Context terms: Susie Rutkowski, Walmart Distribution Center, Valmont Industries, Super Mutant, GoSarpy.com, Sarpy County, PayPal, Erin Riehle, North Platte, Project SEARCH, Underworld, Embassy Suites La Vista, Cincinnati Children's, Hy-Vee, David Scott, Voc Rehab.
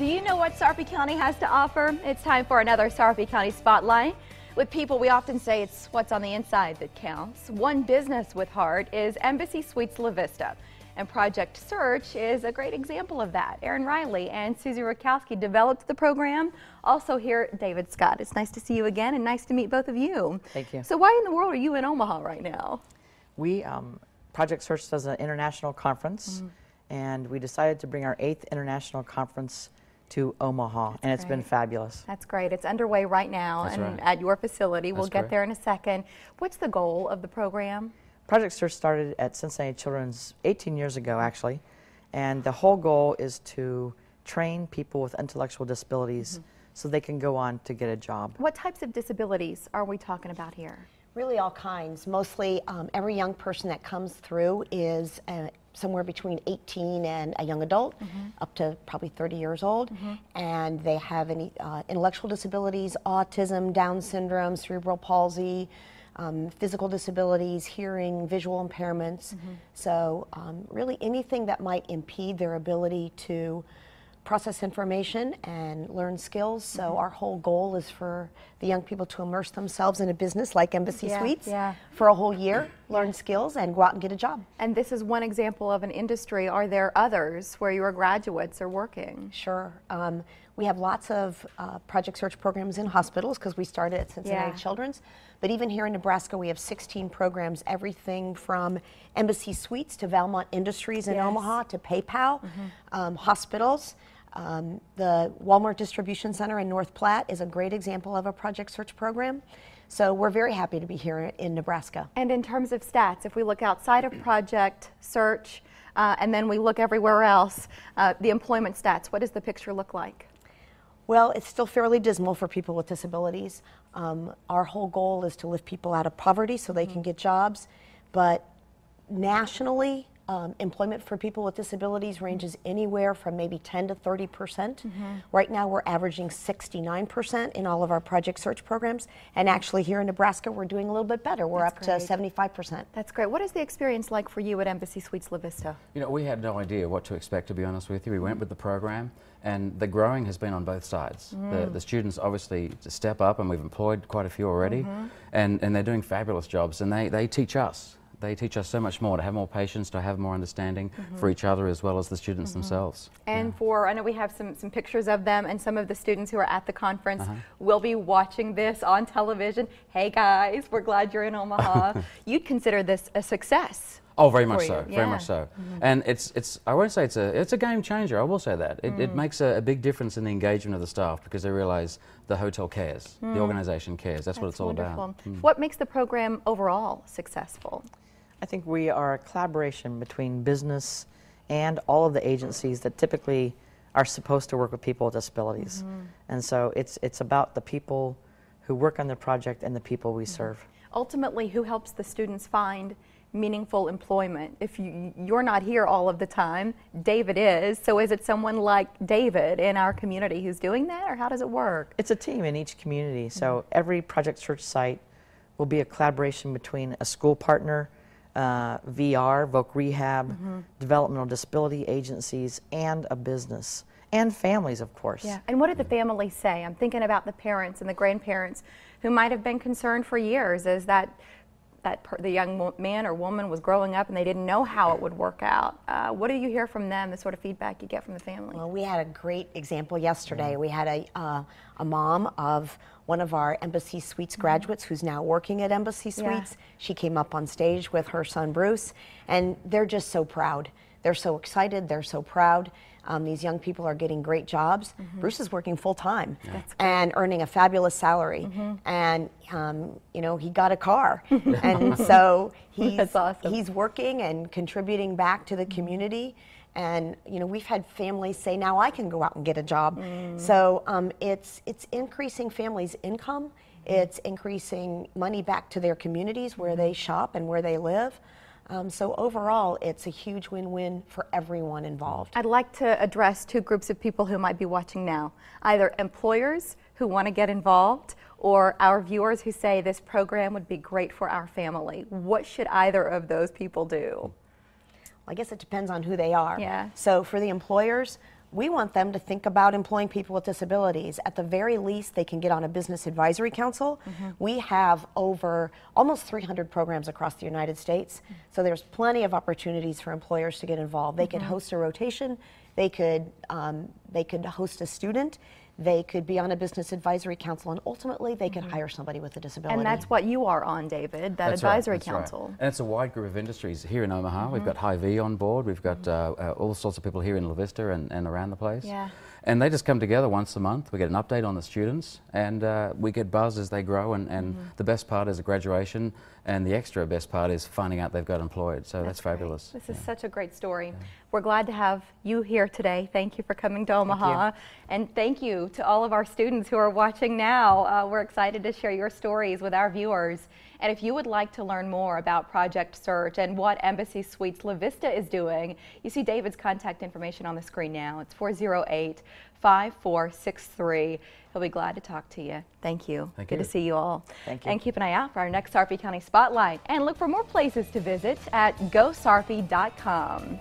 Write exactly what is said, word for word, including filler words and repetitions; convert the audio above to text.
Do you know what Sarpy County has to offer? It's time for another Sarpy County Spotlight. With people, we often say it's what's on the inside that counts. One business with heart is Embassy Suites La Vista, and Project SEARCH is a great example of that. Erin Riehle and Susie Rutkowski developed the program. Also here, David Scott. It's nice to see you again, and nice to meet both of you. Thank you. So why in the world are you in Omaha right now? We, um, Project SEARCH does an international conference, mm. and we decided to bring our eighth international conference to Omaha, That's and it's great. been fabulous. That's great. It's underway right now That's and right. at your facility. That's we'll get great. there in a second. What's the goal of the program? Project SEARCH started at Cincinnati Children's eighteen years ago, actually, and the whole goal is to train people with intellectual disabilities mm-hmm. so they can go on to get a job. What types of disabilities are we talking about here? Really all kinds. Mostly um, every young person that comes through is uh, somewhere between eighteen and a young adult, mm-hmm. up to probably thirty years old, mm-hmm. and they have any uh, intellectual disabilities, autism, Down syndrome, cerebral palsy, um, physical disabilities, hearing, visual impairments. Mm-hmm. So um, really anything that might impede their ability to process information and learn skills. So mm-hmm. our whole goal is for the young people to immerse themselves in a business like Embassy yeah, Suites yeah. for a whole year, learn skills, and go out and get a job. And this is one example of an industry. Are there others where your graduates are working? Sure. Um, we have lots of uh, Project SEARCH programs in hospitals because we started at Cincinnati yeah. Children's. But even here in Nebraska, we have sixteen programs, everything from Embassy Suites to Valmont Industries in yes. Omaha to PayPal, mm-hmm. um, hospitals. Um, the Walmart Distribution Center in North Platte is a great example of a Project SEARCH program. So we're very happy to be here in Nebraska. And in terms of stats, if we look outside of Project SEARCH uh, and then we look everywhere else, uh, the employment stats, what does the picture look like? Well, it's still fairly dismal for people with disabilities. Um, our whole goal is to lift people out of poverty so they mm-hmm. can get jobs, but nationally, Um, employment for people with disabilities ranges anywhere from maybe ten to thirty percent. Mm-hmm. Right now we're averaging sixty-nine percent in all of our Project SEARCH programs, and actually here in Nebraska we're doing a little bit better. We're That's up great. to seventy-five percent. That's great. What is the experience like for you at Embassy Suites La Vista? You know, we had no idea what to expect, to be honest with you. We went with the program, and the growing has been on both sides. Mm. The, the students obviously step up, and we've employed quite a few already, mm-hmm. and, and they're doing fabulous jobs, and they, they teach us. They teach us so much more, to have more patience, to have more understanding mm-hmm. for each other as well as the students mm-hmm. themselves. And yeah. for, I know we have some, some pictures of them, and some of the students who are at the conference uh-huh. will be watching this on television. Hey guys, we're glad you're in Omaha. You'd consider this a success. Oh, very much so, yeah. very much so. Mm-hmm. And it's, it's, I won't say it's a, it's a game changer, I will say that. It, mm. it makes a, a big difference in the engagement of the staff, because they realize the hotel cares, mm. the organization cares. That's, That's what it's wonderful. all about. Mm. What makes the program overall successful? I think we are a collaboration between business and all of the agencies that typically are supposed to work with people with disabilities. Mm-hmm. And so it's, it's about the people who work on the project and the people we mm-hmm. serve. Ultimately, who helps the students find meaningful employment? If you, you're not here all of the time, David is, so is it someone like David in our community who's doing that, or how does it work? It's a team in each community, so mm-hmm. every Project SEARCH site will be a collaboration between a school partner, Uh, V R, Voc Rehab, mm-hmm. developmental disability agencies, and a business, and families, of course. Yeah. And what did the families say? I'm thinking about the parents and the grandparents who might have been concerned for years as that that per the young man or woman was growing up and they didn't know how it would work out. Uh, what do you hear from them, the sort of feedback you get from the family? Well, we had a great example yesterday. We had a, uh, a mom of one of our Embassy Suites graduates who's now working at Embassy Suites. Yeah. She came up on stage with her son Bruce, and they're just so proud. They're so excited, they're so proud. Um, these young people are getting great jobs. Mm-hmm. Bruce is working full-time yeah. and earning a fabulous salary. Mm-hmm. And, um, you know, he got a car. And so he's, That's awesome. he's working and contributing back to the community. And, you know, we've had families say, now I can go out and get a job. Mm. So um, it's, it's increasing families' income. It's increasing money back to their communities where they shop and where they live. Um, so overall, it's a huge win-win for everyone involved. I'd like to address two groups of people who might be watching now, either employers who want to get involved or our viewers who say this program would be great for our family. What should either of those people do? Well, I guess it depends on who they are. Yeah. So for the employers, We want them to think about employing people with disabilities. At the very least, they can get on a business advisory council. Mm-hmm. We have over almost three hundred programs across the United States, mm-hmm. so there's plenty of opportunities for employers to get involved. They mm-hmm. could host a rotation, they could, um, they could host a student, they could be on a business advisory council, and ultimately they could mm-hmm. hire somebody with a disability. And that's what you are on, David, that that's advisory right, that's council. Right. And it's a wide group of industries here in Omaha. Mm-hmm. We've got Hy-Vee on board. We've got mm-hmm. uh, uh, all sorts of people here in La Vista and, and around the place. Yeah. And they just come together once a month. We get an update on the students, and uh, we get buzz as they grow, and, and mm-hmm. the best part is a graduation, and the extra best part is finding out they've got employed. So that's, that's fabulous. This yeah. is such a great story. Yeah. We're glad to have you here today. Thank you for coming to Omaha. Thank and thank you to all of our students who are watching now. Uh, we're excited to share your stories with our viewers. And if you would like to learn more about Project SEARCH and what Embassy Suites La Vista is doing, you see David's contact information on the screen now. It's four oh eight, five four six three. He'll be glad to talk to you. Thank you. Thank Good you. to see you all. Thank you. And keep an eye out for our next Sarpy County Spotlight. And look for more places to visit at Go Sarpy dot com.